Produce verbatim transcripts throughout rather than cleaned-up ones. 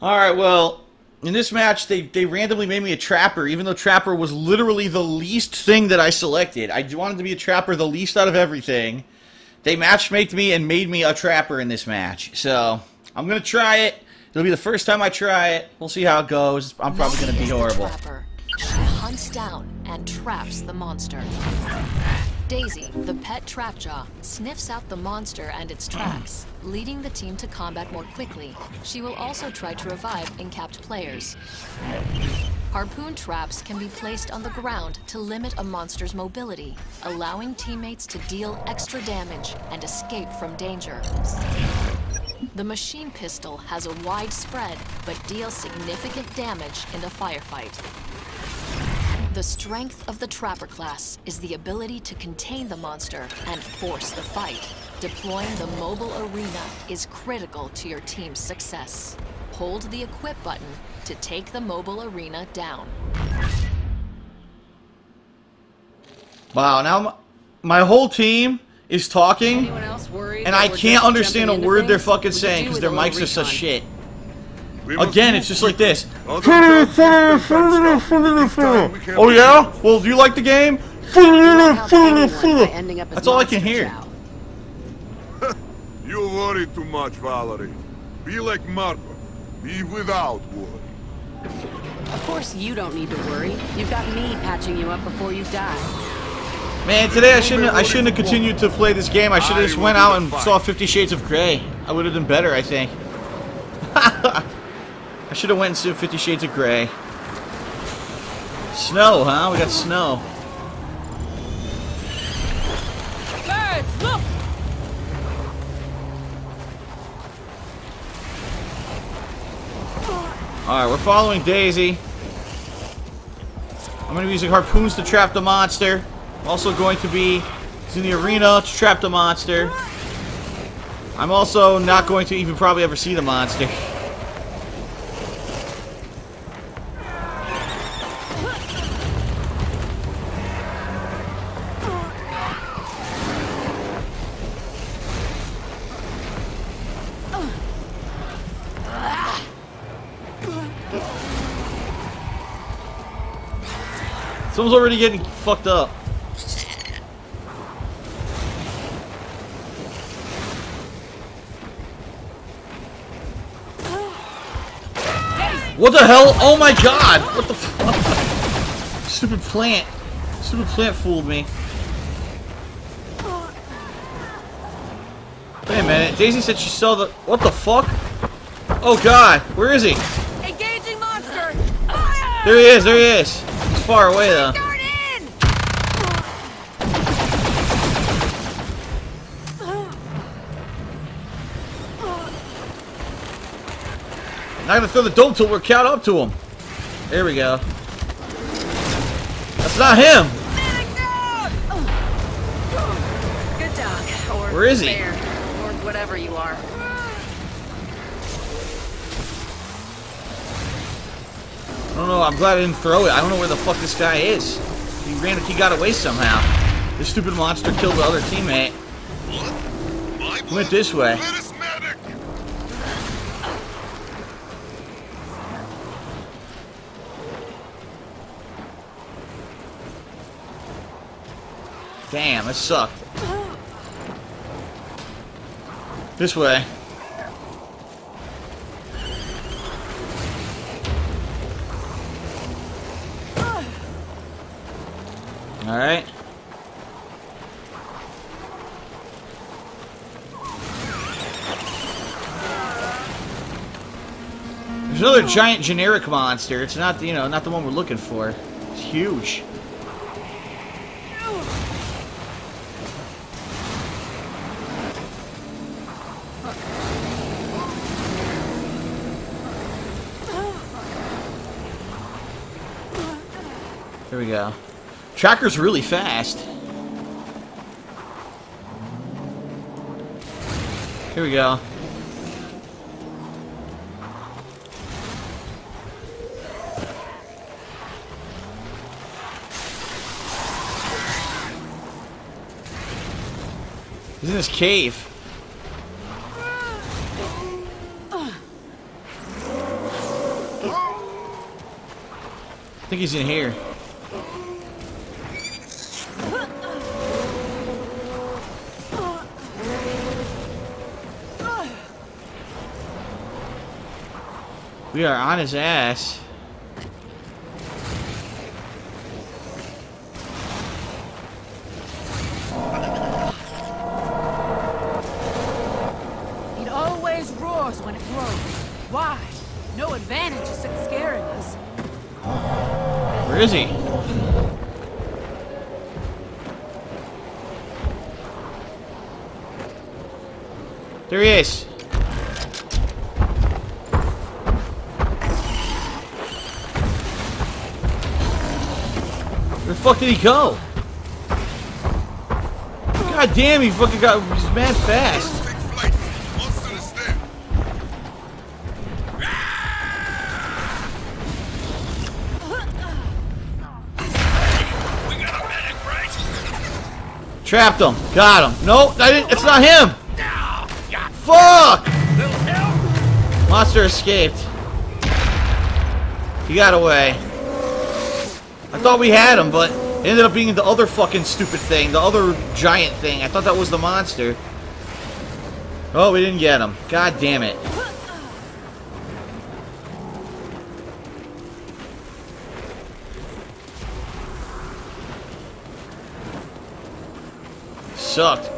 Alright, well, in this match, they, they randomly made me a Trapper, even though Trapper was literally the least thing that I selected. I wanted to be a Trapper the least out of everything. They matchmaked me and made me a Trapper in this match. So, I'm going to try it. It'll be the first time I try it. We'll see how it goes. I'm probably going to be horrible. She hunts down and traps the monster. Daisy, the pet Trapjaw, sniffs out the monster and its tracks, leading the team to combat more quickly. She will also try to revive encapped players. Harpoon traps can be placed on the ground to limit a monster's mobility, allowing teammates to deal extra damage and escape from danger. The machine pistol has a wide spread, but deals significant damage in a firefight. The strength of the Trapper class is the ability to contain the monster and force the fight. Deploying the mobile arena is critical to your team's success. Hold the equip button to take the mobile arena down. Wow, now my whole team is talking, and I can't understand a word they're fucking saying because their mics are such shit. Again, it's just like this. Oh yeah? Well, do you like the game? That's all I can hear. You worry too much, Valerie. Be like Marco. Be without worry. Of course you don't need to worry. You've got me patching you up before you die. Man, today I shouldn't I shouldn't have continued to play this game. I should have just went out and saw Fifty Shades of Grey. I would have done better, I think. I should have went and seen Fifty Shades of Grey. Snow, huh? We got snow. Birds, look! Alright, we're following Daisy. I'm going to be using harpoons to trap the monster. I'm also going to be using the arena to trap the monster. I'm also not going to even probably ever see the monster. Someone's already getting fucked up. What the hell? Oh my god! What the fuck? Stupid plant. Stupid plant fooled me. Wait a minute. Daisy said she saw the... What the fuck? Oh god. Where is he? Engaging monster. Fire! There he is. There he is. Far away though. Not gonna throw the dome till we're caught up to him. There we go. That's not him. Good dog, or where is he? Bear, or whatever you are. I don't know, I'm glad I didn't throw it. I don't know where the fuck this guy is. He ran it, he got away somehow. This stupid monster killed the other teammate. What? Went this way. Damn, that sucked. This way. All right. There's another giant generic monster. It's not, you know, not the one we're looking for. It's huge. Here we go. Tracker's really fast. Here we go. He's in this cave. I think he's in here. We are on his ass. It always roars when it grows. Why? No advantage except scaring us. Where is he? There he is. Where the fuck did he go? God damn, he fucking got he's mad fast. Trapped him. Got him. No, I didn't. It's not him. Fuck. Monster escaped. He got away. I thought we had him, but it ended up being the other fucking stupid thing. The other giant thing. I thought that was the monster. Oh, we didn't get him. God damn it. Sucked.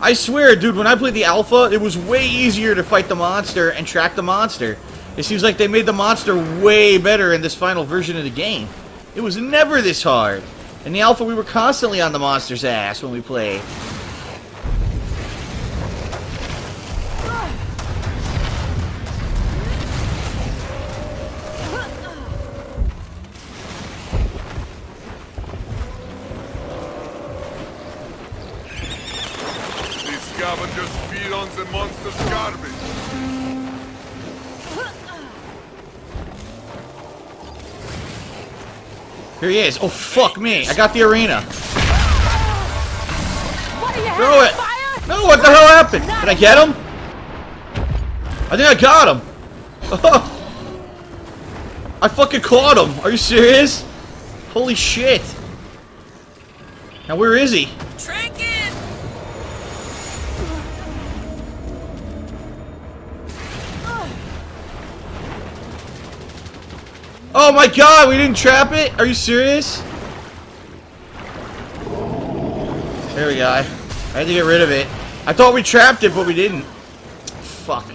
I swear, dude, when I played the alpha, it was way easier to fight the monster and track the monster. It seems like they made the monster way better in this final version of the game. It was never this hard. In the alpha, we were constantly on the monster's ass when we played. Here he is. Oh, fuck me. I got the arena. What are you Throw it. Fire? No, what the hell happened? Did I get him? I think I got him. Oh. I fucking caught him. Are you serious? Holy shit. Now, where is he? Trinket. Oh my god, we didn't trap it? Are you serious? There we go. I had to get rid of it. I thought we trapped it, but we didn't. Fuck.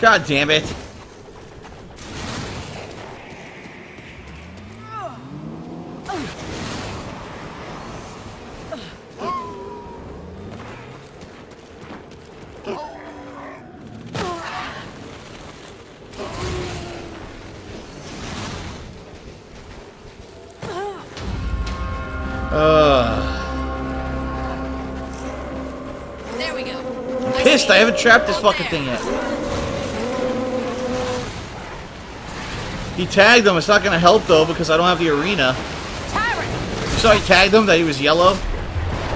God damn it. I haven't trapped this fucking thing yet. He tagged him. It's not gonna help though because I don't have the arena. So I tagged him that he was yellow,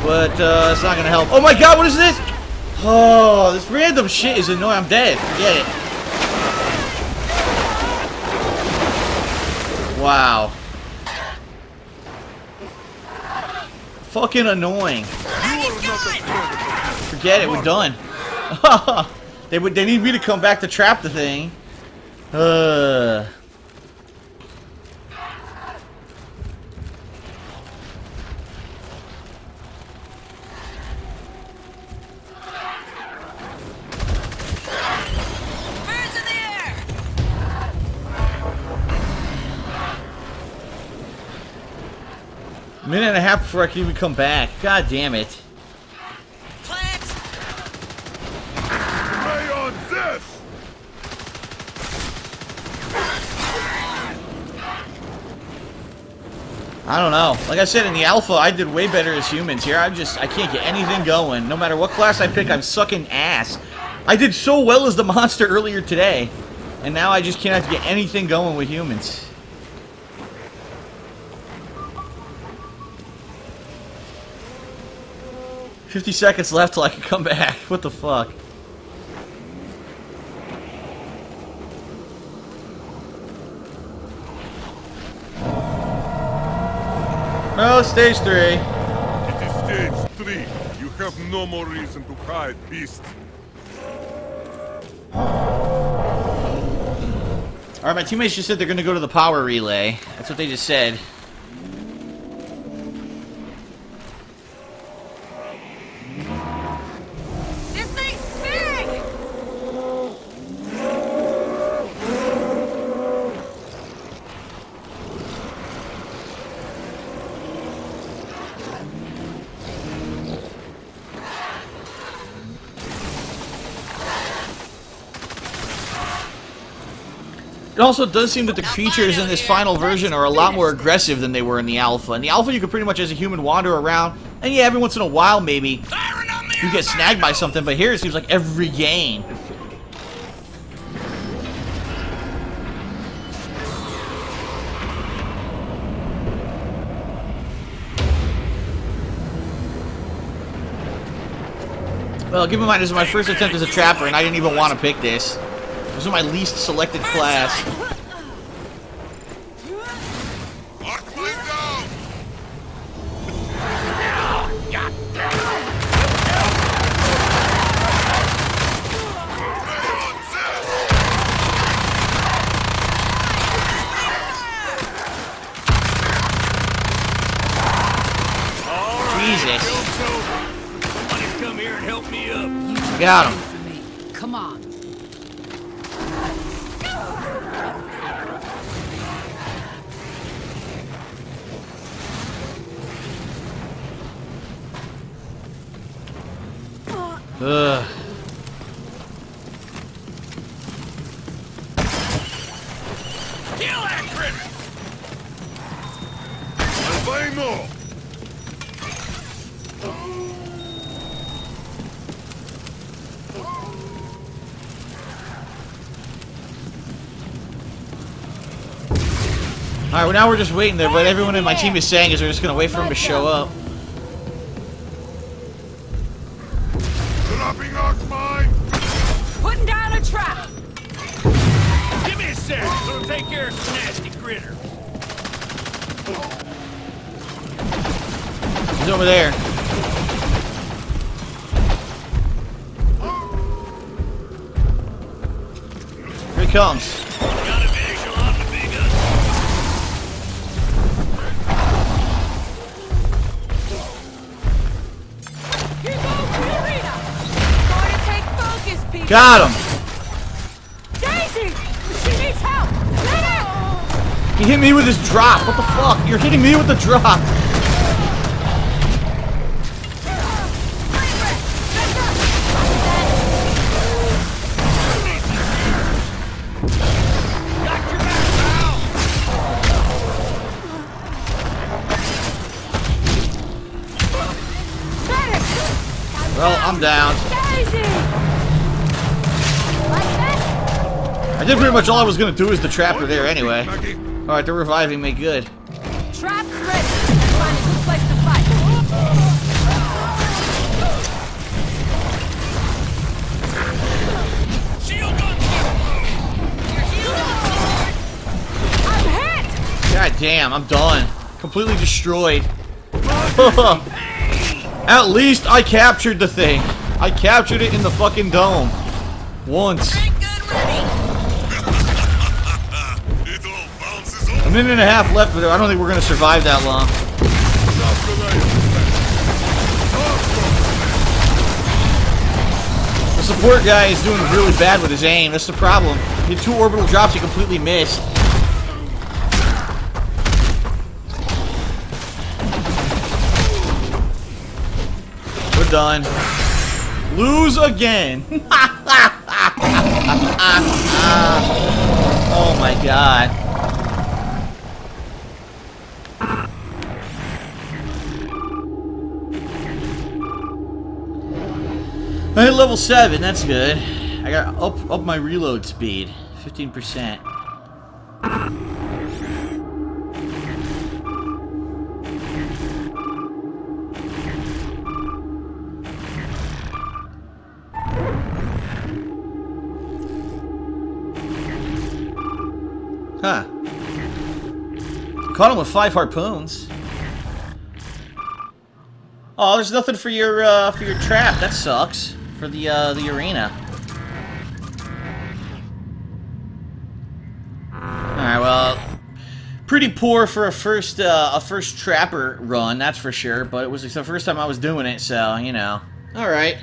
but uh, it's not gonna help. Oh my god, what is this? Oh, this random shit is annoying. I'm dead. Forget it. Wow. Fucking annoying. Forget it. We're done. they would. They need me to come back to trap the thing. Uh. Birds in the air. Minute and a half before I can even come back. God damn it. I don't know. Like I said, in the alpha, I did way better as humans. Here, I just, I can't get anything going. No matter what class I pick, I'm sucking ass. I did so well as the monster earlier today, and now I just can't get anything going with humans. fifty seconds left till I can come back. What the fuck? No, stage three. It is stage three. You have no more reason to hide, beast. Alright, my teammates just said they're gonna go to the power relay. That's what they just said. It also does seem that the creatures in this final version are a lot more aggressive than they were in the alpha. In the alpha, you could pretty much, as a human, wander around, and yeah, every once in a while, maybe, you get snagged by something, but here it seems like every game. Well, keep in mind, this is my first attempt as a trapper, and I didn't even want to pick this. This is my least selected class. Jesus. Somebody come here and help me up. Got him. Come on. Ugh. Kill Akron! Albino! Alright, well now we're just waiting there, but everyone in my team is saying is we're just gonna wait for him to show up. He's over there. Here he comes. Got him. Daisy, she needs help. Let her. He hit me with his drop. What the fuck? You're hitting me with the drop. Well, I'm down. I did pretty much all I was gonna do is the trapper there anyway. Alright, they're reviving me, good. Trap's ready. Let's find a good place to fight. Shield gun! I'm hit! God damn, I'm done. Completely destroyed. At least I captured the thing. I captured it in the fucking dome. Once. A minute and a half left, but I don't think we're going to survive that long. The support guy is doing really bad with his aim. That's the problem. He had two orbital drops he completely missed. Done. Lose again. Oh my god. I hit level seven, that's good. I got up up my reload speed. fifteen percent. Huh. Caught him with five harpoons. Oh, there's nothing for your uh, for your trap. That sucks. For the uh, the arena. Alright, well, pretty poor for a first uh, a first trapper run, that's for sure. But it was the first time I was doing it, so you know. All right.